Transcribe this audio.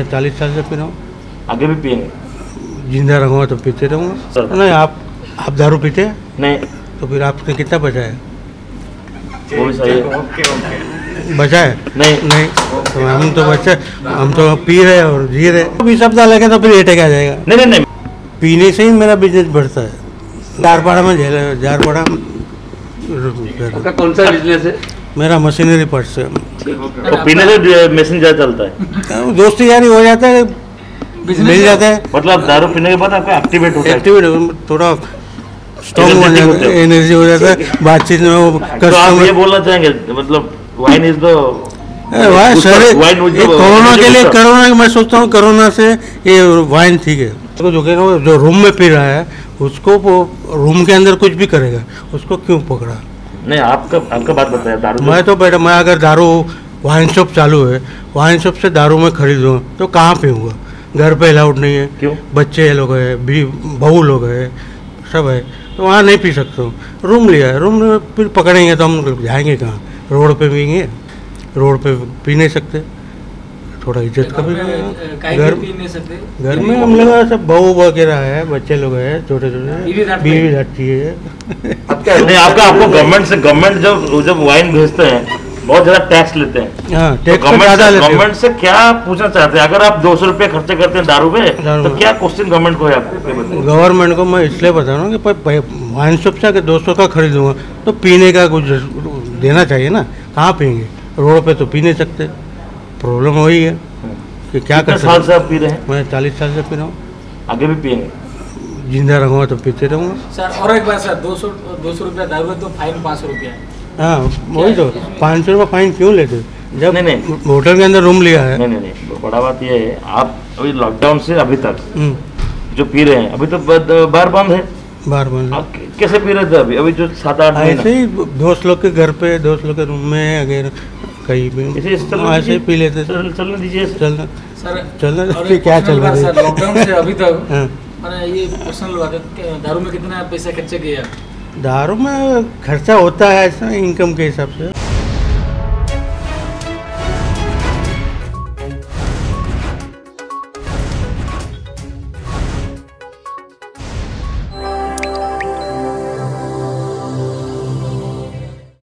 मैं 40 साल से पी रहा हूँ, आगे भी पिएंगे, जिंदा रहूँगा तो पीते रहूँगा। नहीं आप दारू पीते नहीं तो फिर आपने कितना बचाया? वो सही है। ओके बचाया नहीं तो हम तो पी रहे और जी रहे। तो भी शब्द लगे तो फिर रेटे क्या जाएगा? नहीं पीने से ही मेरा बिजनेस बढ़ता है। जारपाड़ा में झेल जारपाड़ा आपका कौन सा बिजनेस है? मेरा मशीनरी पार्ट्स है। तो पीने से मशीन ज़्यादा चलता है, दोस्ती यारी हो जाता है, मिल जाता है। मतलब दारू पीने के बाद आपका एक्टिवेट होता है, एक्टिवेट थोड़ा स्ट्रॉन्ग हो जाता है, एनर्जी हो जाता है बातचीत में। वो तो आप ये बोलना चाहेंगे मतलब वाइन इज द कोरोना के लिए, कोरोना मैं सोचता हूँ कोरोना से ये वाइन ठीक है। तो जो कह रहा हूँ जो रूम में पी रहा है उसको वो रूम के अंदर कुछ भी करेगा, उसको क्यों पकड़ा? नहीं आपका बात बताया दारू। मैं तो बेटा मैं अगर दारू वाइन शॉप चालू है, वाइन शॉप से दारू मैं खरीदूँ तो कहाँ पीऊँगा? घर पे अलाउड नहीं है। क्यों? बच्चे लोग है, बहू लोग है, सब है, तो वहाँ नहीं पी सकता हूँ। रूम लिया है, रूम में फिर पकड़ेंगे तो हम जाएंगे कहाँ? रोड पे पीएंगे, रोड पे पी नहीं सकते, थोड़ा इज्जत का भी। घर में हम लोग सब बहू वगैरह है, बच्चे लोग है, छोटे छोटे बीवी रखती है। आपको गवर्नमेंट जब वाइन भेजते हैं बहुत ज़्यादा टैक्स लेते हैं। हाँ, टैक्स तो गवर्नमेंट से क्या पूछना चाहते हैं? अगर आप 200 रुपये खर्चे करते हैं दारू पे तो क्या क्वेश्चन गवर्नमेंट को है आपको? गवर्नमेंट को मैं इसलिए बता रहा हूँ कि वाइन शॉप से अगर 200 का खरीदूंगा तो पीने का कुछ देना चाहिए ना। कहाँ पियेंगे? रोड पे तो पी नहीं सकते, प्रॉब्लम वही है कि क्या कर सकते। पी रहे हैं मैं 40 साल से पी रहा हूँ, आगे भी पियेंगे, जिंदा रहूँगा तो पीते रहूँगा। सर और एक बार सर 200 रुपया दारू है तो फाइन 500 रुपया। हाँ वही तो 500 रुपये फाइन क्यों लेते जब नहीं होटल के अंदर रूम लिया है? नहीं बड़ा बात ये है आप अभी लॉकडाउन से अभी तक जो पी रहे हैं, अभी तो बार बंद है, बार बंद आप कैसे पी रहे थे? अभी जो 7-8 ऐसे ही दोस्त लोग के घर पे, दोस्त लोग के रूम में, अगर कहीं भी ऐसे ही पी लेते। चलने दीजिए, चलना क्या चल रहा है लॉकडाउन से अभी तक? ये पर्सनल बात है, दारू में कितना पैसा खर्चा किया? दारू में खर्चा होता है ऐसा इनकम के हिसाब से।